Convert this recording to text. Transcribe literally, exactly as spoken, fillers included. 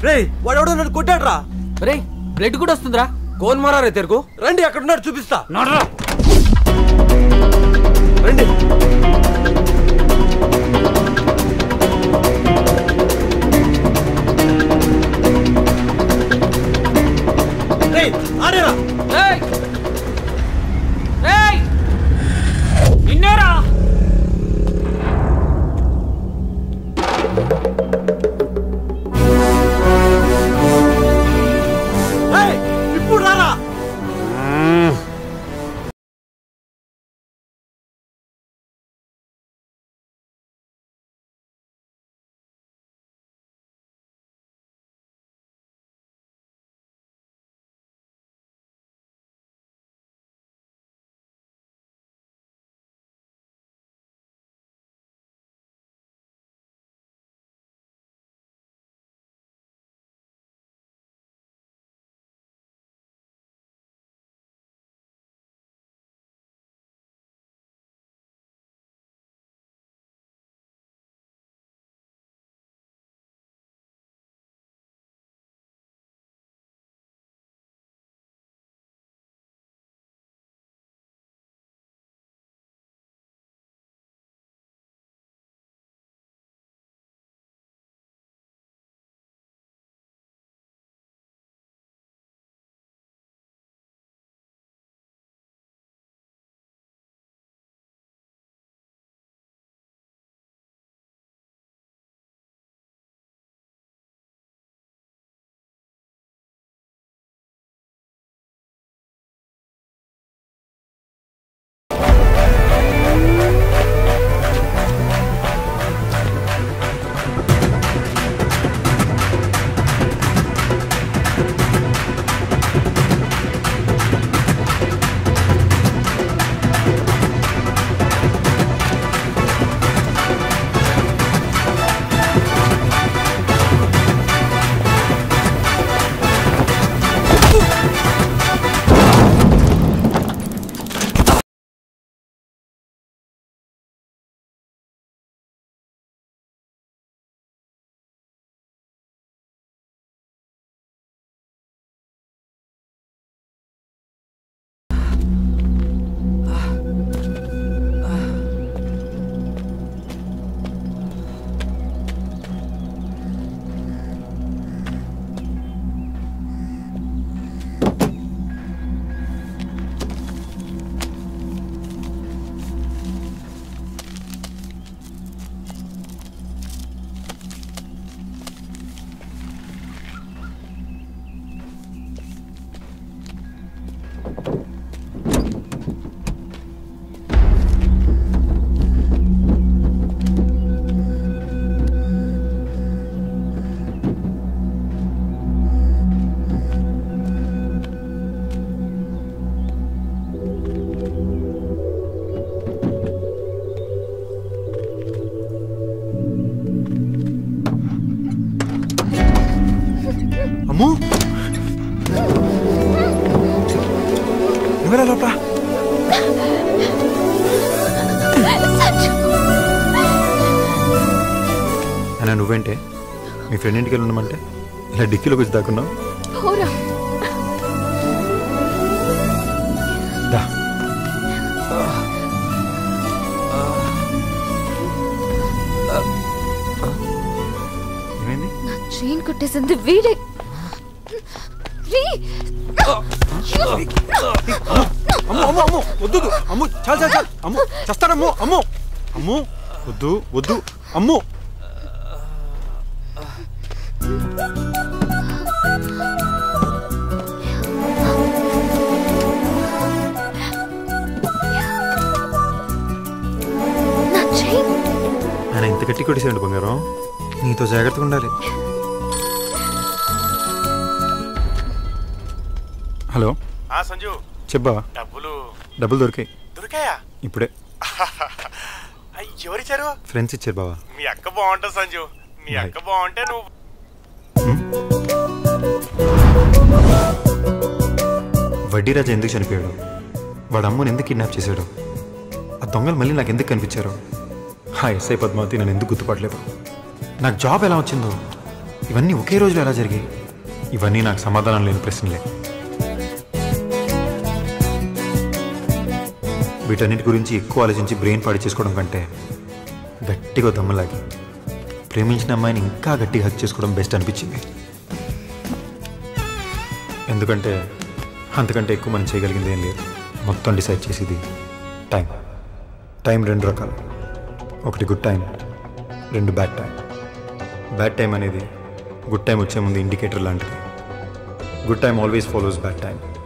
Hey, what are you doing? Hey, bread good as Tundra. Go and Mara Retergo. Randy, I could not to Pista. Not Randy. Hey, Adela. Hey. Hey. Inera. Friend के लोगों ने मानते, लड़की लोग कुछ दाखुना? हो रहा। दा। ये नहीं? ना चेन कुटे संधि वीरे। वी। अम्मू अम्मू अम्मू बुद्धू अम्मू चल चल चल अम्मू चस्तर अम्मू अम्मू अम्मू बुद्धू बुद्धू अम्मू Ticket is going to go. You to Zagat Kundari. Hello. Ah, Sanju. Cheba. Double. Double Durkee. Durkee. You put it. You're a friend. Cheba. Miaka want to Sanju. Miaka want to know. Vadira Jendishan Pedro. Vadamun in the kidnap Chisero. A dongle Malina in the convichero. Hi, say Padmati and Hindu Gutu Padleva. Not job allowed Chindo. ఇవన్నీ ఒకే రోజులో ఎలా జరిగాయి? ఇవన్నీ నాకు సమాధానం లేని ప్రశ్నలే. వీటన్నిటి గురించి ఎక్కువ ఆలోచించి బ్రెయిన్ పాడు చేసుకోవడం కంటే గట్టిగా దమ్ములాగి ప్రేమించిన అమ్మాయిని ఇంకా గట్టిగా హక్ చేసుకోవడం బెస్ట్ అనిపించింది. ఎందుకంటే అంతకంటే ఎక్కువ మనం చేయగలిగింది ఏం లేదు. మొత్తం డిసైడ్ చేసేది టైం. టైం రెండు రకాలు, ఒకటి గుడ్ టైం, రెండు బ్యాడ్ టైం. బ్యాడ్ టైం అనేది గుడ్ టైం వచ్చే ముందు ఇండికేటర్ లాంటిది. Good time always follows bad time.